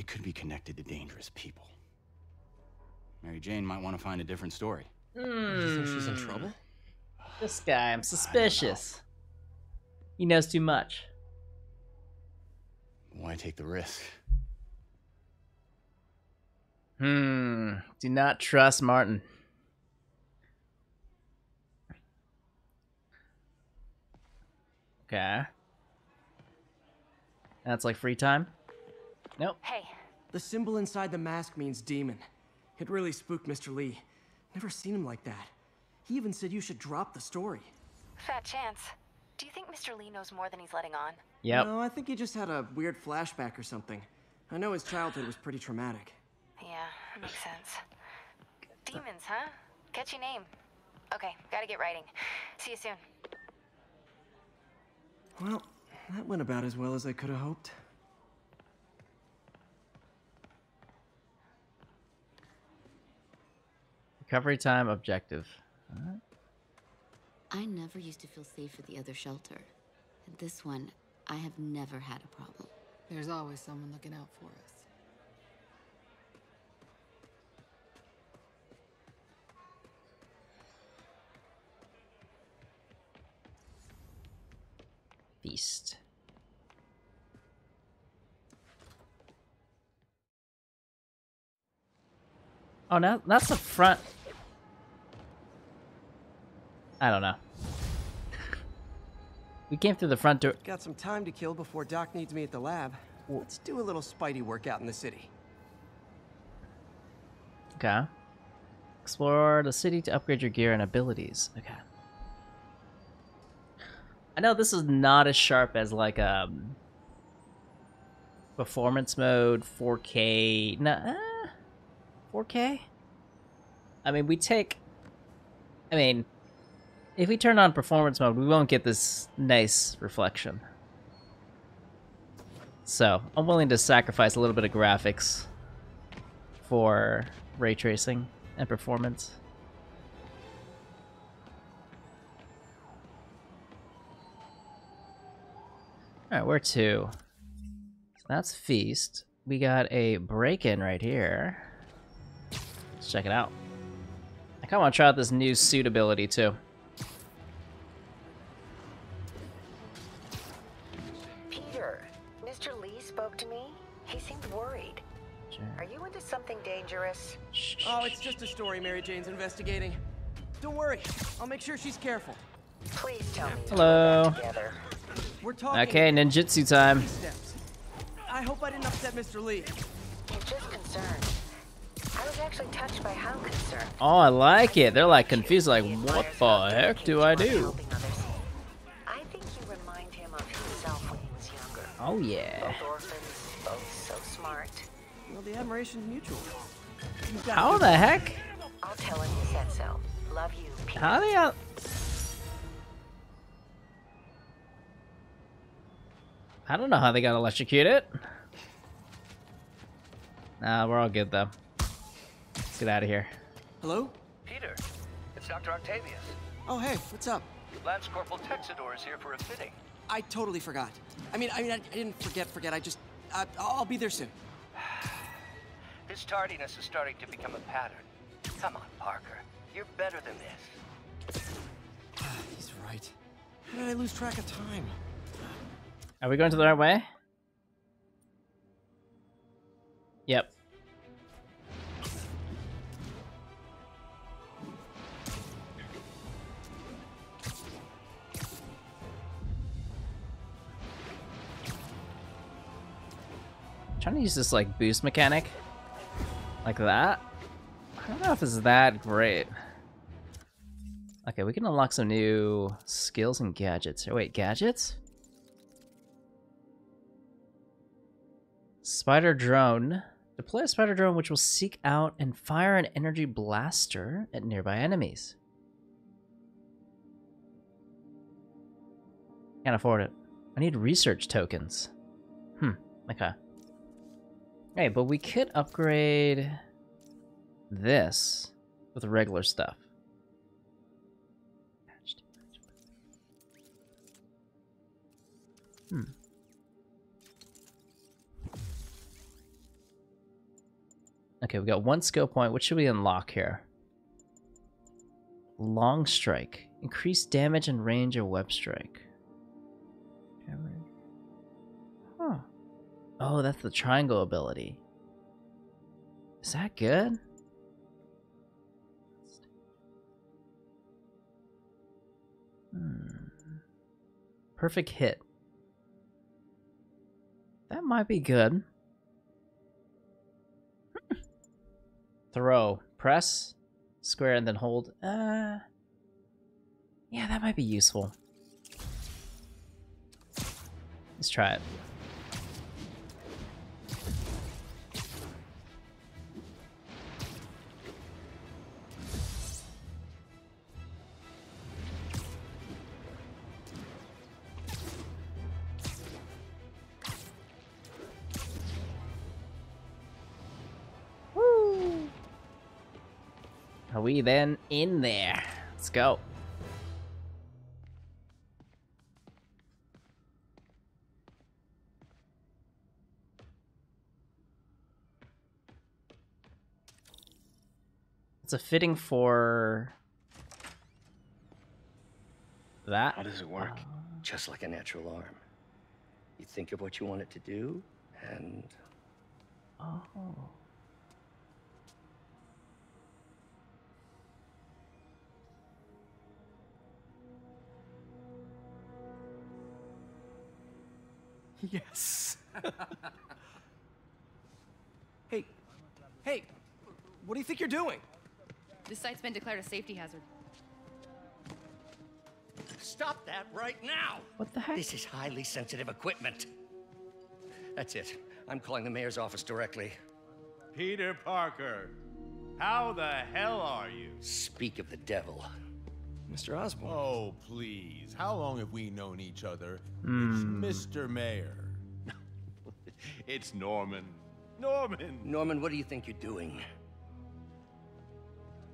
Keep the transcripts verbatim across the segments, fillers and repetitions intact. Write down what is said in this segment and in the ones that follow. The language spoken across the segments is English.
It could be connected to dangerous people. Mary Jane might want to find a different story. Mm. You think she's in trouble? This guy, I'm suspicious. Know. He knows too much. Why take the risk? Hmm. Do not trust Martin. Okay. That's like free time? Nope. Hey. The symbol inside the mask means demon. It really spooked Mister Lee. Never seen him like that. He even said you should drop the story. Fat chance. Do you think Mister Lee knows more than he's letting on? Yep. No, I think he just had a weird flashback or something. I know his childhood was pretty traumatic. Yeah, makes sense. Demons, huh? Catchy name. Okay, gotta get writing. See you soon. Well, that went about as well as I could have hoped. Recovery time objective. All right. I never used to feel safe at the other shelter. At this one, I have never had a problem. There's always someone looking out for us. Feast. Oh, no, that's the front. I don't know. We came through the front door. Got some time to kill before Doc needs me at the lab. Let's do a little Spidey workout in the city. Okay. Explore the city to upgrade your gear and abilities. Okay. I know this is not as sharp as like a um, performance mode, four K. Nah, four K. I mean, we take. I mean. If we turn on performance mode, we won't get this nice reflection. So, I'm willing to sacrifice a little bit of graphics for ray tracing and performance. Alright, where to? So that's Feast. We got a break-in right here. Let's check it out. I kinda wanna try out this new suit ability too. Oh, it's just a story Mary Jane's investigating. Don't worry, I'll make sure she's careful. Please tell me. Hello. We're talking. Okay, ninjutsu time. I hope I didn't upset Mister Lee. I'm just concerned. I was actually touched by how concerned. Oh, I like it. They're like confused, like what the heck do I do? I think you remind him of himself when he was younger. Oh yeah. Both orphans, both so smart. Well, the admiration's mutual. How the heck? I'll tell him you said so. Love you, Peter. How the hell? I don't know how they got electrocuted. Nah, we're all good though. Let's get out of here. Hello? Peter, it's Doctor Octavius. Oh hey, what's up? Lance Corporal Texador is here for a fitting. I totally forgot. I mean, I mean, I didn't forget, forget. I just, I, I'll be there soon. His tardiness is starting to become a pattern. Come on, Parker. You're better than this. He's right. How did I lose track of time? Are we going to the right way? Yep. I'm trying to use this like boost mechanic. Like that? I don't know if it's that great. Okay, we can unlock some new skills and gadgets. Oh wait, gadgets? Spider drone. Deploy a spider drone which will seek out and fire an energy blaster at nearby enemies. Can't afford it. I need research tokens. Hmm, okay. Hey, but we could upgrade this with regular stuff. Hmm. Okay, we got one skill point. What should we unlock here? Long strike. Increase damage and range of web strike. Huh. Oh, that's the triangle ability. Is that good? Hmm. Perfect hit. That might be good. Throw. Press. Square and then hold. Uh, yeah, that might be useful. Let's try it. Woo! Are we then in there? Let's go. It's a fitting for that. How does it work? Uh, Just like a natural arm. You think of what you want it to do, and oh, yes. hey, hey, what do you think you're doing? This site's been declared a safety hazard. Stop that right now! What the heck? This is highly sensitive equipment. That's it. I'm calling the mayor's office directly. Peter Parker, how the hell are you? Speak of the devil. Mister Osborne. Oh, please. How long have we known each other? Mm. It's Mister Mayor. It's Norman. Norman! Norman, what do you think you're doing?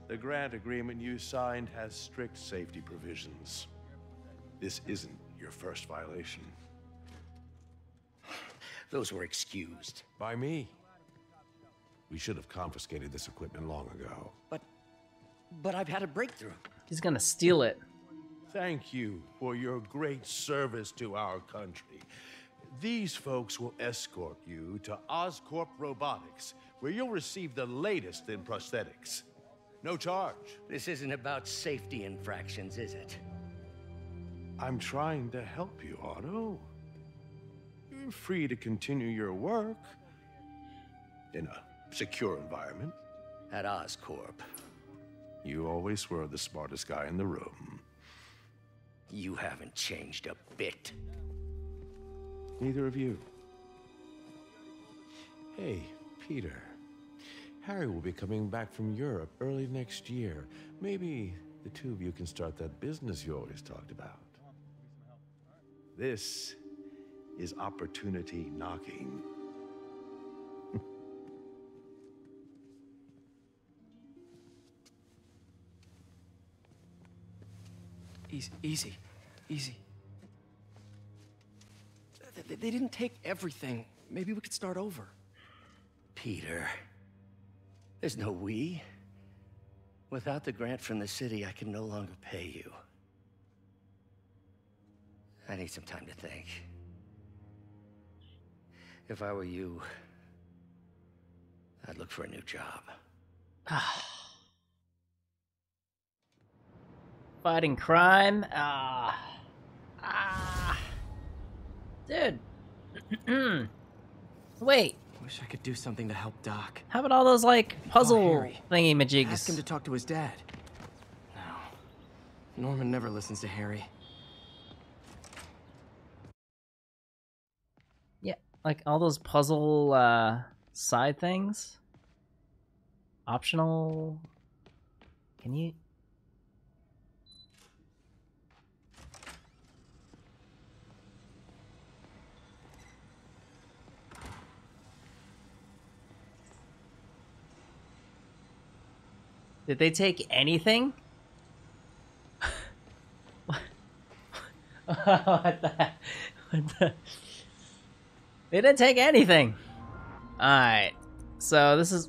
The grant agreement you signed has strict safety provisions. This isn't your first violation. Those were excused. By me. We should have confiscated this equipment long ago. But, but I've had a breakthrough. He's gonna steal it. Thank you for your great service to our country. These folks will escort you to Oscorp Robotics, where you'll receive the latest in prosthetics. No charge. This isn't about safety infractions, is it? I'm trying to help you, Otto. You're free to continue your work in a secure environment. At Oscorp. You always were the smartest guy in the room. You haven't changed a bit. Neither of you. Hey, Peter. Harry will be coming back from Europe early next year. Maybe the two of you can start that business you always talked about. This is opportunity knocking. Easy, easy, easy. They didn't take everything. Maybe we could start over. Peter. There's no we. Without the grant from the city, I can no longer pay you. I need some time to think. If I were you, I'd look for a new job. Fighting crime? Ah. Ah. Dude. Wait. Wish I could do something to help Doc. How about all those like puzzle thingy majigs? Ask him to talk to his dad. No, Norman never listens to Harry. Yeah, like all those puzzle uh, side things. Optional. Can you? Did they take anything? What? What the? What the? They didn't take anything. All right. So this is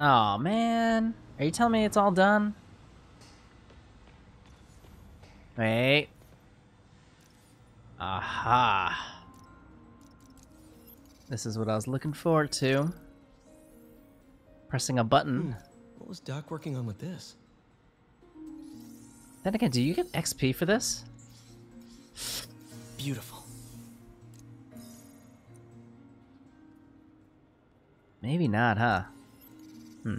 Oh man, are you telling me it's all done? Wait. Aha. This is what I was looking forward to. Pressing a button. What was Doc working on with this? Then again, do you get X P for this? Beautiful. Maybe not, huh? Hmm.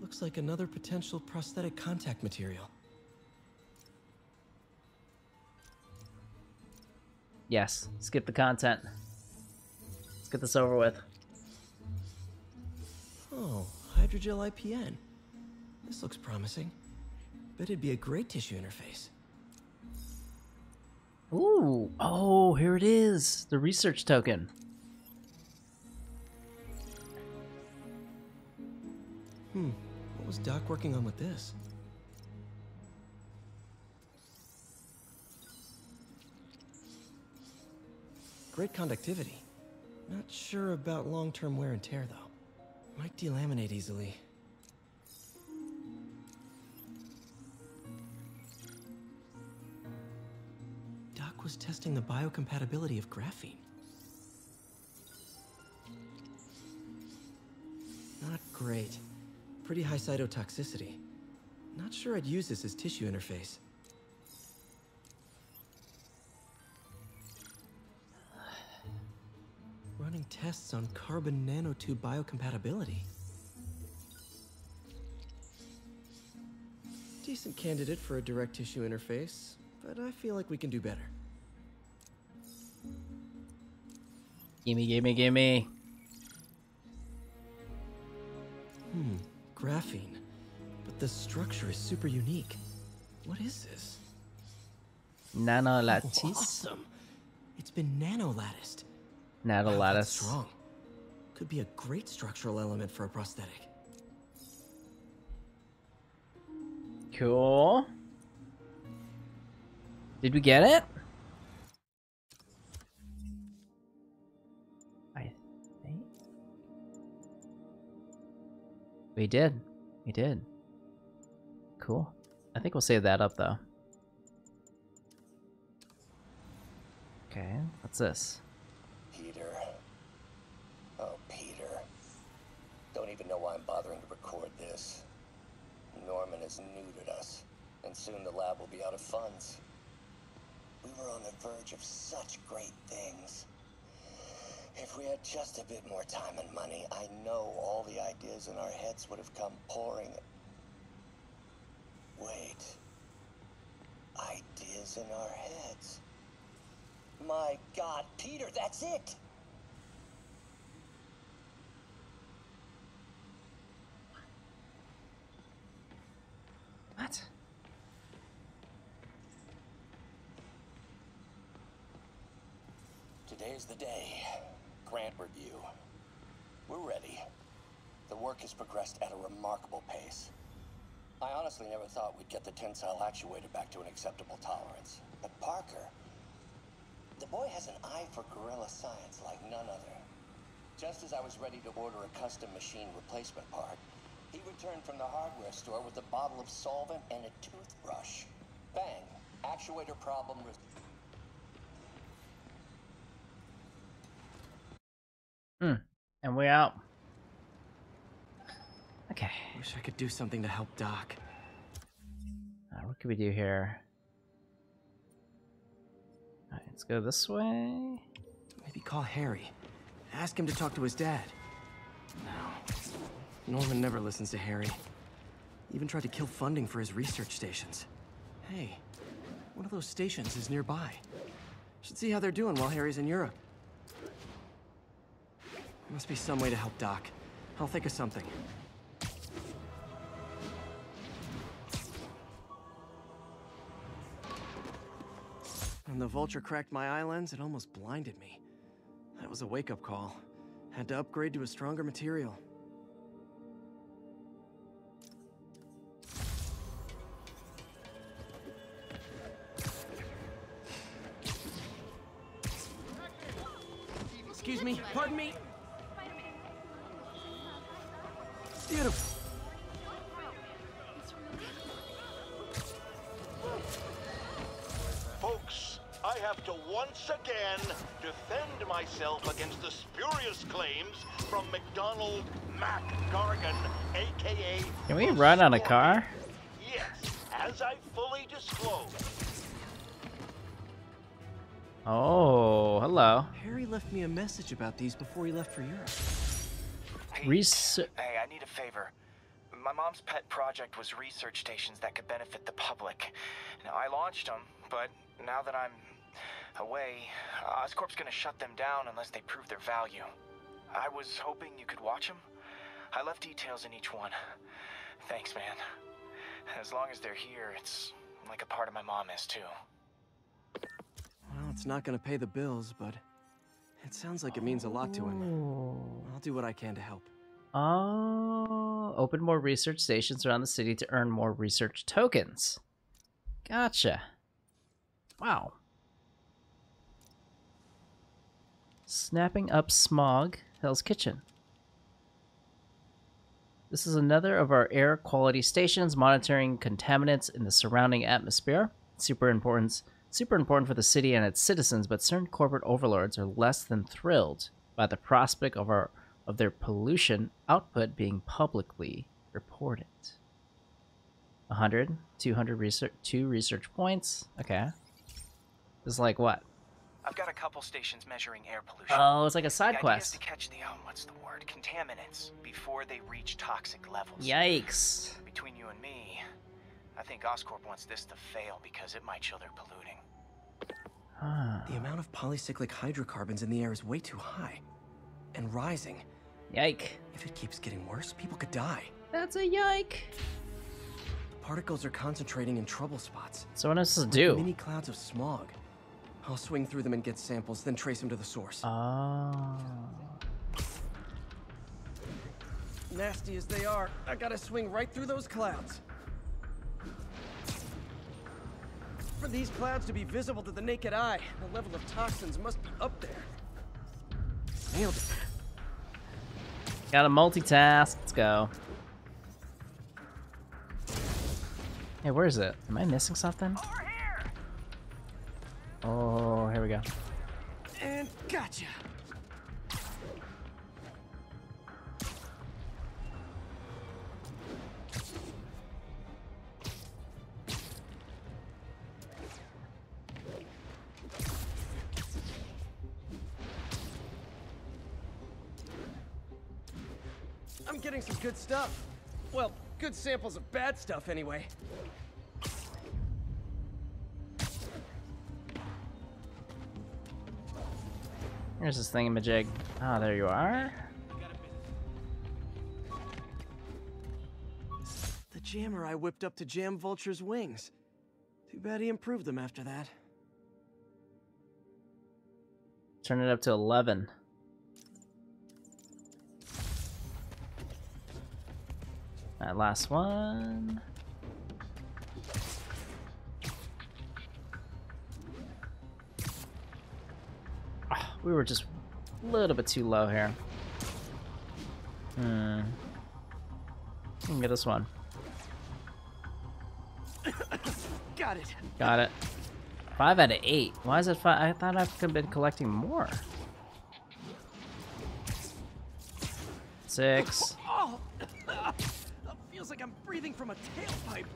Looks like another potential prosthetic contact material. Yes, skip the content. Let's get this over with. Oh, hydrogel I P N. This looks promising. Bet it'd be a great tissue interface. Ooh, oh, here it is, the research token. Hmm, what was Doc working on with this? Great conductivity. Not sure about long-term wear and tear, though. Might delaminate easily. Doc was testing the biocompatibility of graphene. Not great. Pretty high cytotoxicity. Not sure I'd use this as tissue interface. Running tests on carbon nanotube biocompatibility. Decent candidate for a direct tissue interface, but I feel like we can do better. Gimme, gimme, gimme. Hmm, graphene. But the structure is super unique. What is this? Nanolattice. Oh, awesome. It's been nanolatticed. Not a lot of strong. Could be a great structural element for a prosthetic. Cool. Did we get it? I think we did. We did. Cool. I think we'll save that up though. Okay, what's this? Peter. Oh, Peter. Don't even know why I'm bothering to record this. Norman has neutered us, and soon the lab will be out of funds. We were on the verge of such great things. If we had just a bit more time and money, I know all the ideas in our heads would have come pouring. Wait. Ideas in our heads. My God, Peter, that's it! What? Today's the day. Grant review. We're ready. The work has progressed at a remarkable pace. I honestly never thought we'd get the tensile actuator back to an acceptable tolerance. But Parker... The boy has an eye for guerrilla science like none other. Just as I was ready to order a custom machine replacement part, he returned from the hardware store with a bottle of solvent and a toothbrush. Bang! Actuator problem resolved. Hmm. And we're out. Okay. Wish I could do something to help Doc. Uh, what can we do here? Alright, let's go this way. Maybe call Harry. Ask him to talk to his dad. No. Norman never listens to Harry. Even tried to kill funding for his research stations. Hey, one of those stations is nearby. Should see how they're doing while Harry's in Europe. There must be some way to help Doc. I'll think of something. When the vulture cracked my eye lens, it almost blinded me. That was a wake-up call. Had to upgrade to a stronger material. Excuse me, pardon me. Beautiful. Folks, I have to once again defend myself against the spurious claims from McDonald MacGargan, a k a. Can we run on a car? Yes, as I fully disclosed. Oh, hello. Harry left me a message about these before he left for Europe. Research. Hey, I need a favor. My mom's pet project was research stations that could benefit the public. Now, I launched them, but now that I'm away, Oscorp's gonna shut them down unless they prove their value. I was hoping you could watch them. I left details in each one. Thanks, man. As long as they're here, it's like a part of my mom is, too. Well, it's not gonna pay the bills, but... it sounds like it means a lot to him. I'll do what I can to help. Oh, open more research stations around the city to earn more research tokens. Gotcha. Wow. Snapping up smog, Hell's Kitchen. This is another of our air quality stations monitoring contaminants in the surrounding atmosphere. Super important. Super important for the city and its citizens, but certain corporate overlords are less than thrilled by the prospect of our of their pollution output being publicly reported. one hundred, two hundred research, two research points. Okay. It's like what? I've got a couple stations measuring air pollution. Oh, it's like a side quest. The idea is to catch the um, what's the word? Contaminants before they reach toxic levels. Yikes. Between you and me, I think Oscorp wants this to fail because it might show they're polluting. Huh. The amount of polycyclic hydrocarbons in the air is way too high. And rising. Yike. If it keeps getting worse, people could die. That's a yike. The particles are concentrating in trouble spots. So what else to do? Mini clouds of smog. I'll swing through them and get samples, then trace them to the source. Oh. Nasty as they are, I gotta swing right through those clouds. For these clouds to be visible to the naked eye, the level of toxins must be up there. Nailed it. Got a multitask. Let's go. Hey, where is it? Am I missing something? Over here. Oh, here we go. And gotcha. Getting some good stuff. Well, good samples of bad stuff anyway. Here's this thingamajig. Ah, oh, there you are. The jammer I whipped up to jam Vulture's wings. Too bad he improved them after that. Turn it up to eleven. That last one. Oh, we were just a little bit too low here. Hmm. We can get this one. Got it. Got it. Five out of eight. Why is it five? I thought I could have been collecting more. Six. Oh. Feels like I'm breathing from a tailpipe.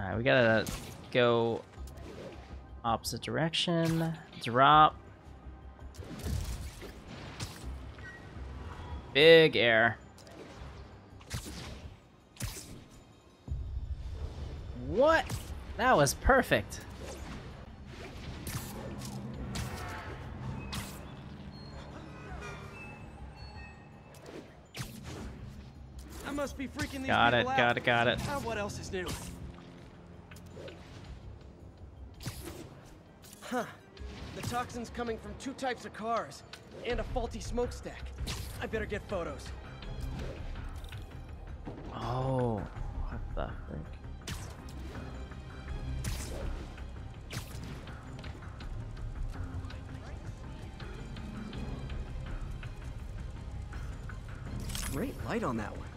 Alright, we gotta go opposite direction. Drop. Big air. What? That was perfect. Must be freaking these got it, out. got it, got it. Now what else is new? Huh. The toxin's coming from two types of cars and a faulty smokestack. I better get photos. Oh, what the frick? Great light on that one.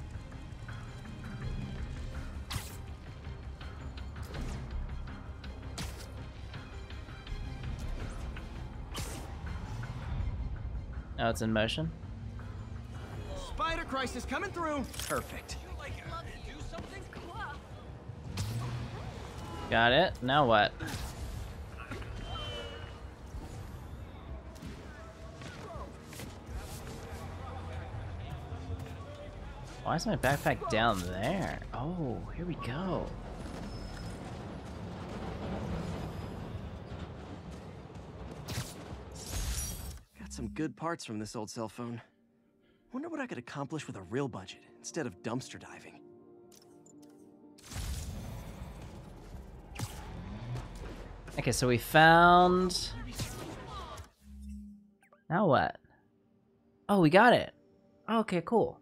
Now it's in motion. Spider crisis coming through. Perfect. Got it. Now what? Why is my backpack down there? Oh, here we go. Got some good parts from this old cell phone. Wonder what I could accomplish with a real budget instead of dumpster diving. Okay, so we found... Now what? Oh, we got it. Oh, okay, cool.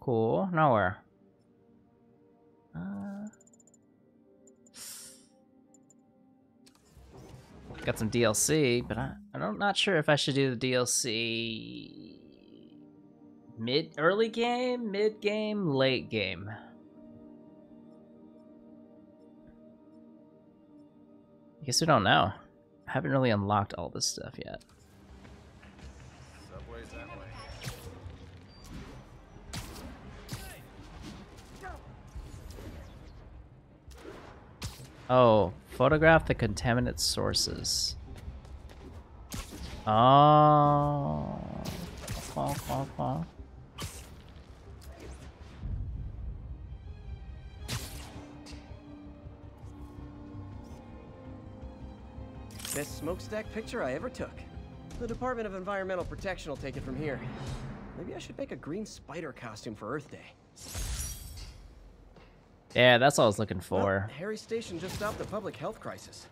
Cool. Now where? Uh, got some D L C, but I, I'm not sure if I should do the D L C mid, early game, mid game, late game. I guess we don't know. I haven't really unlocked all this stuff yet. Subway's that way. Oh, photograph the contaminant sources. Oh. Fall, fall, fall. Best smokestack picture I ever took. The Department of Environmental Protection will take it from here. Maybe I should make a green spider costume for Earth Day. Yeah, that's all I was looking for. Well, Harry's station just stopped the public health crisis.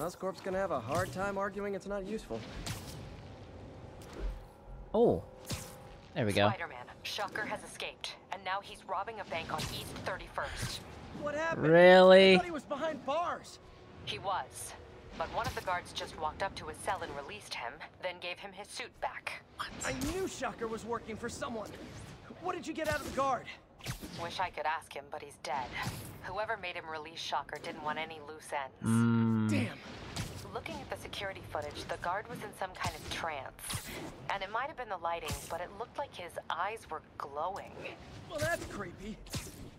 Oscorp's gonna have a hard time arguing it's not useful. Oh, there we go. Spider-Man, Shocker has escaped, and now he's robbing a bank on East thirty-first. What happened? Really? I thought he was behind bars. He was, but one of the guards just walked up to his cell and released him, then gave him his suit back. What? I knew Shocker was working for someone. What did you get out of the guard? Wish I could ask him, but he's dead. Whoever made him release Shocker didn't want any loose ends. Mm. Damn. Looking at the security footage, the guard was in some kind of trance. And it might have been the lighting, but it looked like his eyes were glowing. Well, that's creepy.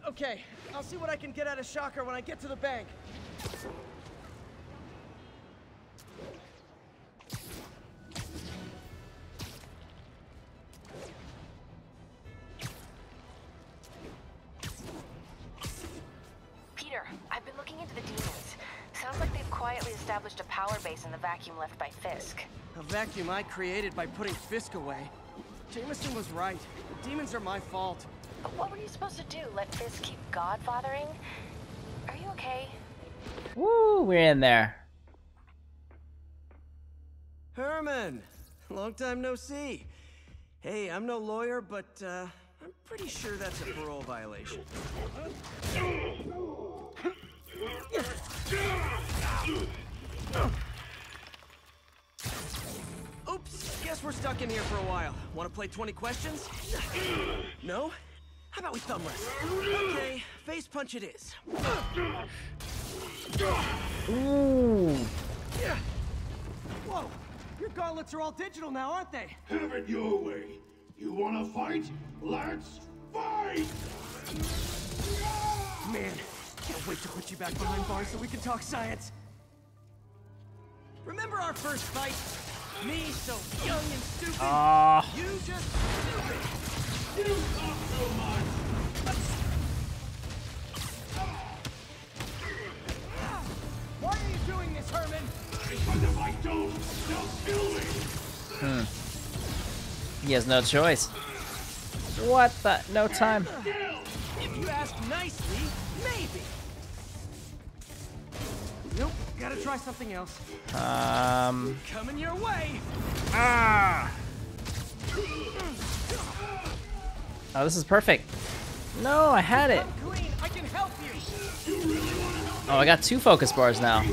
Okay, I'll see what I can get out of Shocker when I get to the bank. Established a power base in the vacuum left by Fisk. A vacuum I created by putting Fisk away. Jameson was right. The demons are my fault. What were you supposed to do? Let Fisk keep godfathering? Are you okay? Woo, we're in there. Herman! Long time no see. Hey, I'm no lawyer, but uh, I'm pretty sure that's a parole violation. Oops, guess we're stuck in here for a while. Want to play twenty questions? No? How about we thumb wrestle? Okay, face punch it is. Ooh. Yeah. Whoa, your gauntlets are all digital now, aren't they? Have it your way. You want to fight? Let's fight! Man, can't wait to put you back behind bars so we can talk science. Remember our first fight? Me, so young and stupid. Uh, you just stupid. You talk so much. Why are you doing this, Herman? Because if I don't, they'll kill me. Hmm. He has no choice. What the? No time. If you ask nicely, maybe. Nope, gotta try something else. Um. Coming your way. Ah. Oh, this is perfect. No, I had it. I can help you. Oh, I got two focus bars now.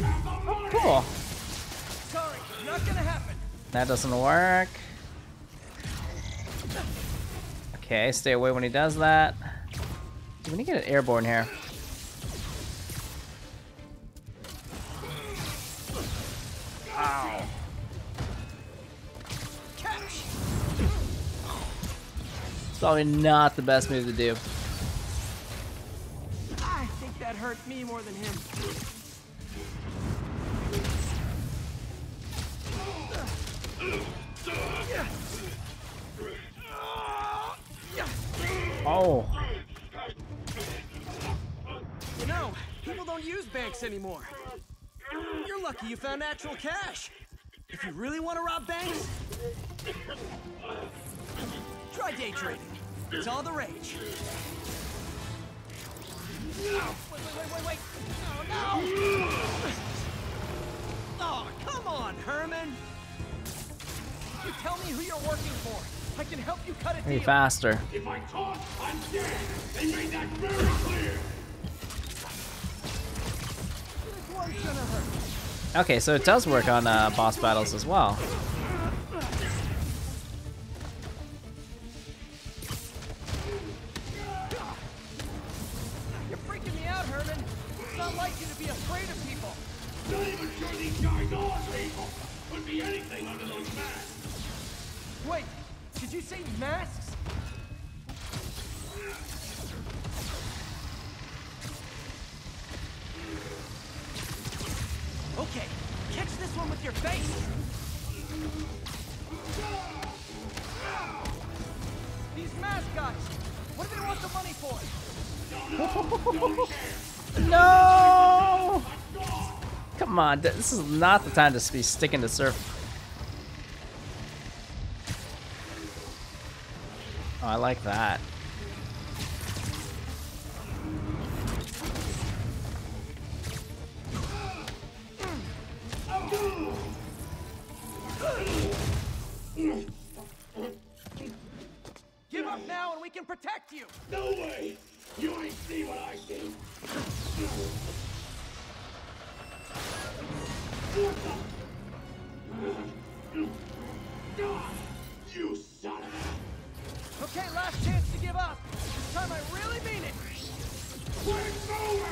Cool. Sorry, not That doesn't work. Okay, stay away when he does that. We need to get it airborne here. Ow. It's probably not the best move to do. I think that hurt me more than him. Oh. You know, people don't use banks anymore. You're lucky you found actual cash. If you really want to rob banks, try day trading. It's all the rage. Oh, wait, wait, wait, wait. Oh, no. Oh, come on, Herman. You tell me who you're working for. I can help you cut it deal. Hey, faster. If I talk, I'm dead. They made that very clear. This one's gonna hurt. Okay, so it does work on uh, boss battles as well. You're freaking me out, Herman. It's not like you to be afraid of people. Not even sure these guys are people. Could be anything under those masks. Wait. Did you say masks? Okay, catch this one with your face. These mask guys, what do they want the money for? No! Come on, this is not the time to be sticking to surf. Oh, I like that. Give up now and we can protect you. No way. You ain't see what I see. You son of a... Okay, last chance to give up. This time I really mean it. We're going!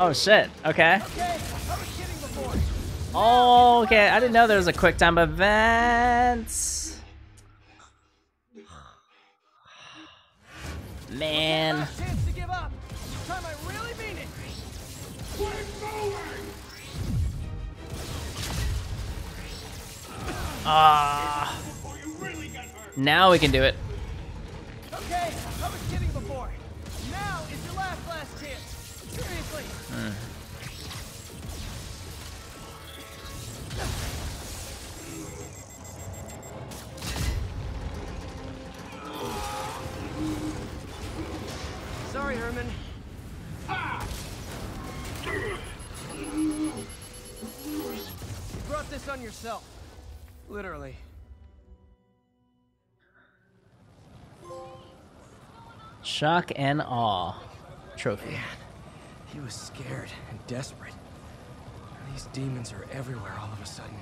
Oh shit, okay. Okay, I was kidding before. Oh, okay, I didn't know there was a quick time event. Man. Okay, last chance to give up. This time I really mean it. We're going! Ah! Uh, now we can do it. Okay, I was kidding before. Now is your last last chance. Seriously. Mm. Sorry, Herman. Ah! You brought this on yourself. Literally. Shock and awe trophy. Man, he was scared and desperate. These demons are everywhere all of a sudden.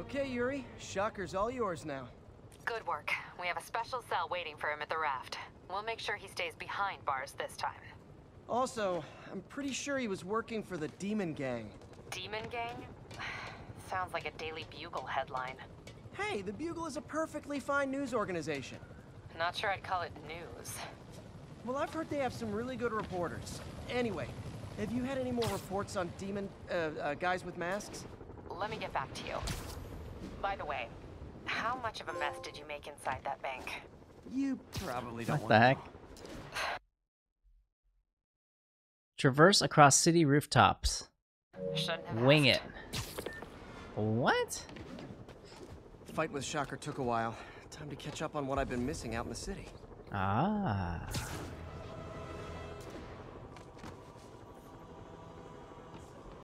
Okay, Yuri. Shocker's all yours now. Good work. We have a special cell waiting for him at the raft. We'll make sure he stays behind bars this time. Also, I'm pretty sure he was working for the Demon Gang. Demon Gang? Sounds like a Daily Bugle headline. Hey, the Bugle is a perfectly fine news organization. Not sure I'd call it news. Well, I've heard they have some really good reporters. Anyway, have you had any more reports on demon uh, uh, guys with masks? Let me get back to you. By the way, how much of a mess did you make inside that bank? You probably don't. What the heck? Traverse across city rooftops. Wing it. What? The fight with Shocker took a while. Time to catch up on what I've been missing out in the city. Ah.